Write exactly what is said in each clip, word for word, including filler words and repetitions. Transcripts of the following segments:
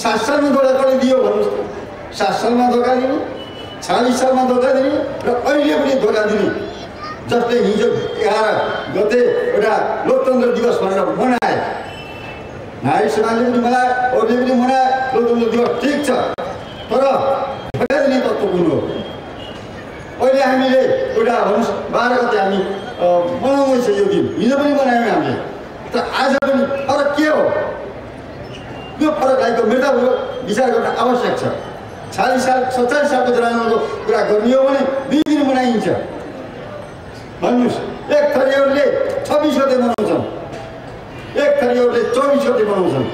शासन में बड़ा बड़े दियो भन्न शासन में धोखा दिने चालीस साल में धोखा दिने र अहिले पनि धोखा दिने जसले हिजो एघार गते एउटा लोकतन्त्र दिवस भनेर मनाए नारी समाजले पनि मनाए अरूले पनि मनाए लोकतन्त्र दिवस ठीक छ तर धोका दिने तत्त्व कुन हो अहिले हामीले एउटा भन्नु बाह्र गते हामी मनाउँदैछ यो दिन हिजो पनि मनायौं हामीले तर आज पनि फरक के हो यो फरकलाई को मृत्यु हो विचार गर्न आवश्यक छ चालीस साल सत्ताइस सालको जनाको कुरा गर्ने हो भने दुई दिन मनाइन्छ भन्नुस् एक थरीहरूले छब्बीस गते मनाउँछन् एक थरीहरूले चौबीस गते मनाउँछन्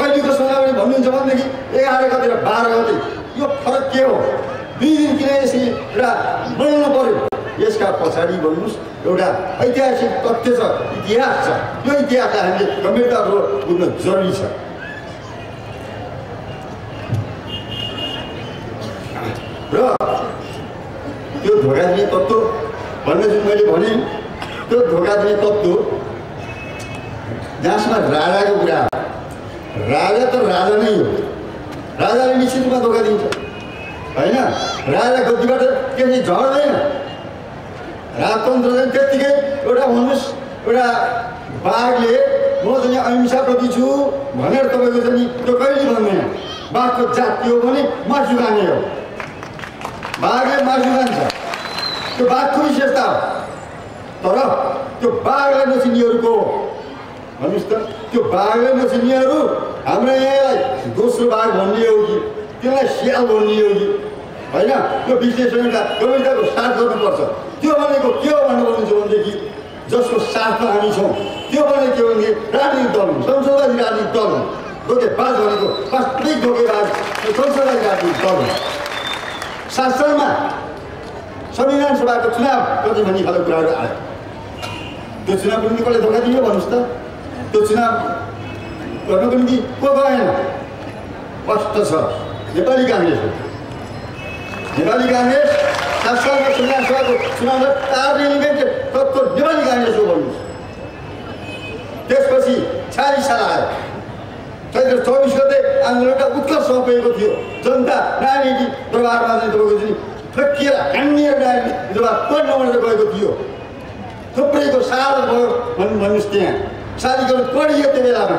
अहिलेको समयमा भन्नुहुन्छ भनेदेखि एघार गते र बाह्र गते यो फरक के हो दुई दिन किन यसरी एउटा मनाउनु पर्यो यसका पछाडी भन्नुस् एउटा ऐतिहासिक तथ्य छ इतिहास छ यो इतिहासलाई हामीले गम्भीरतापूर्वक बुझ्न जरुरी छ र त्यो धोका दिने तत्त्व भन्ने जुन मैले भने त्यो धोका दिने तत्त्व जसमा राजाको कुरा राजा त राजा नै हो राजाले निश्चित रूपमा धोका दिन्छ हैन राजा गद्दीबाट केही झर्दैन राजतन्त्र चाहिँ त्यतिकै एउटा हुनुस् एउटा बाघले म चाहिँ अहिंसाप्रति छु भनेर तपाईको चाहिँ त्यो कहिले भन्दैन बाघको जात के हो भने मासु खाने हो बाघले मासु खान्छ त्यो बाघको विशेषता हो तर त्यो बाघले नचिन्नेहरूको भन्नुहोस् त त्यो बाघले नचिन्नेहरू हाम्रो यहाँलाई दोस्रो बाघ भन्ने हो कि त्यसलाई स्याल भन्ने हो कि होइन त्यो विश्लेषणका गम्भीरताको साथ गर्नुपर्छ त्यो भनेको के हो भन्नु भन्नुहुन्छ भनेदेखि जसको साथमा हामी छौँ त्यो भने के हो भने राजनीतिक दल संसदीय राजनीतिक दल धोकेबाज भनेको वास्तविक धोकेबाज संसदीय राजनीतिक दल शासनमा संविधान सभाको चुनाव गर्ने भन्ने खालको कुराहरू आयो त्यो चुनाव पनि कसले धोका दियो भन्नुहोस् त त्यो चुनाव गर्नको निम्ति को गएन स्पष्ट छ नेपाली काङ्ग्रेस नेपाली काङ्ग्रेस संसदको संविधान सभाको चुनावलाई टार्ने निम्ति तत्त्व नेपाली काङ्ग्रेस हो भन्नुहोस् त्यसपछि चालीस साल आयो चैत्र चौबीस गते आन्दोलनका उत्कर्ष सपेको थियो जनता नारीकी दरबारमा चाहिँ तपाईँको चाहिँ ठक्किएर कान्ने नारी दरबार कोर्न भनेर गएको थियो थुप्रैको साल भयो भन्नुहोस् त्यहाँ शादीकरण पढियो त्यो बेलामा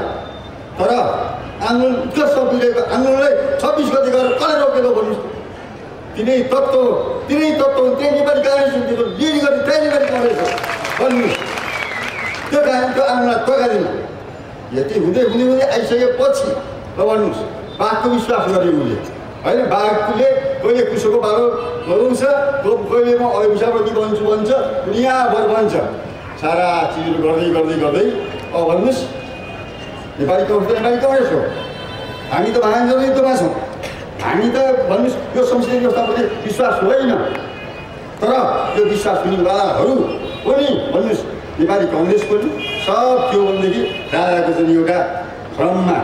तर आन्दोलन उत्कर्ष सपिरहेको आन्दोलनलाई छब्बीस गते गएर कसले रोकेको भन्नुहोस् तिनै तत्त्व तिनै तत्त्व त्यही नेपाली काङ्ग्रेस हुन्थ्यो लिड गरी तयारी गरी पढेको भन्नुहोस् त्यो कारण त्यो आन्दोलनलाई तोका दिन यति हुँदै हुँदै हुँदै आइसकेपछि ल भन्नुहोस् बाघको विश्वास गरेँ मैले होइन बाघले कहिले कुसोको बाघो गराउँछ कहिले म अहिंसाप्रति बन्छु भन्छ दुनियाँभर बन्छ सारा चिजहरू गर्दै गर्दै गर्दै अब भन्नुहोस् नेपाली काङ्ग्रेस नेपाली काङ्ग्रेस हो हामी त महान जनयुद्धमा छौँ हामी त भन्नुहोस् यो संसदीय व्यवस्थाप्रति विश्वास होइन तर यो विश्वास हुनेवालाहरू हो नि भन्नुहोस् नेपाली काङ्ग्रेस पनि सब थियो भनेदेखि राजाको चाहिँ एउटा भ्रममा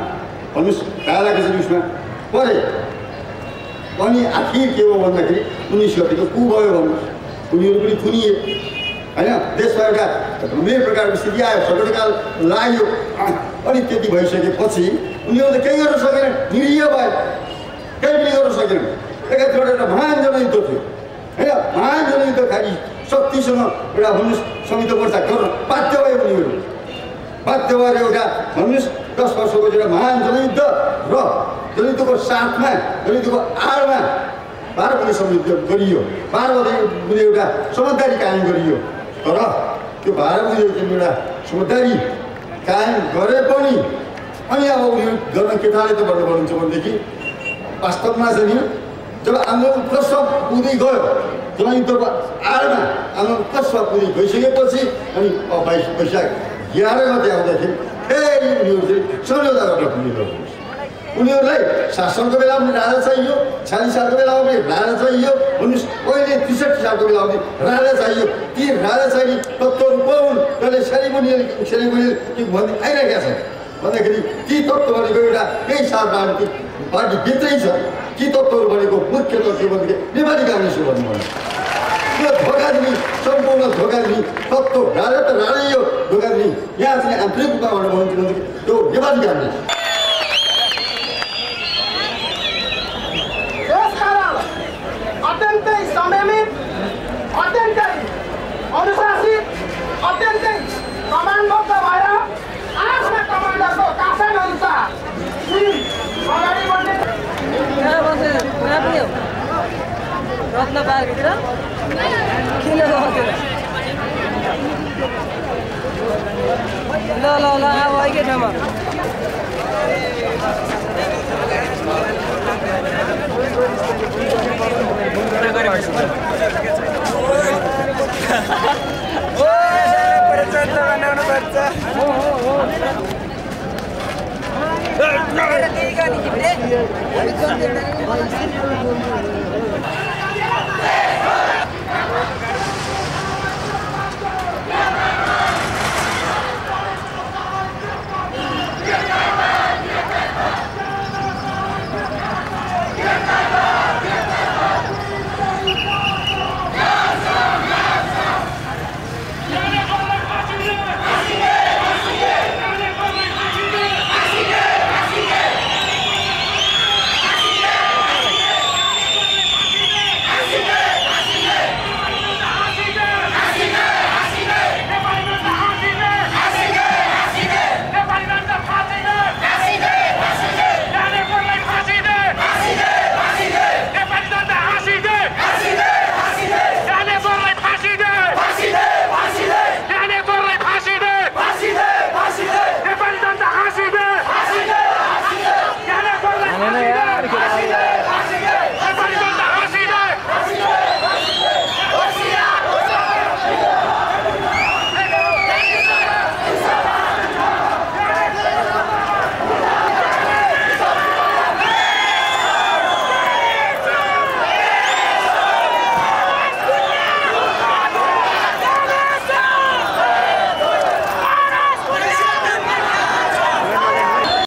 भन्नुहोस् राजाको चाहिँ उसमा परे अनि आखिर के हो भन्दाखेरि उन्नीस गतिको कु भयो भन्नुहोस् उनीहरू पनि खुनिए होइन देशमा एउटा गम्भीर प्रकारको स्थिति आयो सङ्कटकाल लाग्यो अनि त्यति भइसकेपछि उनीहरू त केही गर्न सकेनन् निरीह भए केही पनि गर्न सकेनन् एकातिर एउटा महान जनयुद्ध थियो होइन महान जनयुद्ध खालि शक्तिसँग एउटा भन्नुहोस् संयुक्त मोर्चा गर्न बाध्य भयो उनीहरू बाध्य भएर एउटा भन्नुहोस् दस वर्षको एउटा महान जनयुद्ध र जनयुद्धको साथमा जनयुद्धको आडमा बाह्र गते संयुक्त गरियो बाह्र गते एउटा समझदारी कायम गरियो तर त्यो बाह्र गते एउटा समझदारी कायम गरे पनि अनि अब उनीहरू गर्न केटाले त भन्नु भन्नुहुन्छ भनेदेखि वास्तवमा चाहिँ जब आन्दोलन उत्कर्ष पुग्दै गयो जनयुद्धको आडमा आन्दोलन उत्कर्ष पुग्दै गइसकेपछि अनि बाइस वैशाख एघार गते आउँदाखेरि फेरि उनीहरू चाहिँ सम्झौता गर्न पुग्यो उनीहरूलाई शासनको बेला पनि राजा चाहियो चालीस सालको बेला पनि राजा चाहियो भन्नुहोस् अहिले त्रिसठी सालको बेला पनि राजा चाहियो ती राजा चाहिने तत्त्वहरू को हुन् त्यसले सेलिमोनियल सेलिमोनियल के भन्दै आइरहेका छन् भन्दाखेरि ती तत्त्व भनेको एउटा केही साल राजनीति पार्टीभित्रै छ ती तत्त्वहरू भनेको मुख्य तत्त्व भनेको नेपाली काङ्ग्रेस हो भन्नुहुन्छ त्यो धोका दिने सम्पूर्ण धोका दिने तत्त्व राजा त राजा यो धोका दिने यहाँ चाहिँ आन्तरिक रूपमा भन्नुहुन्छ त्यो नेपाली काङ्ग्रेस Prachanda,